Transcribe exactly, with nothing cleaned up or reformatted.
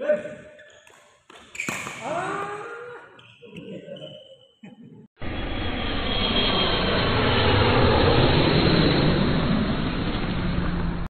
Yes.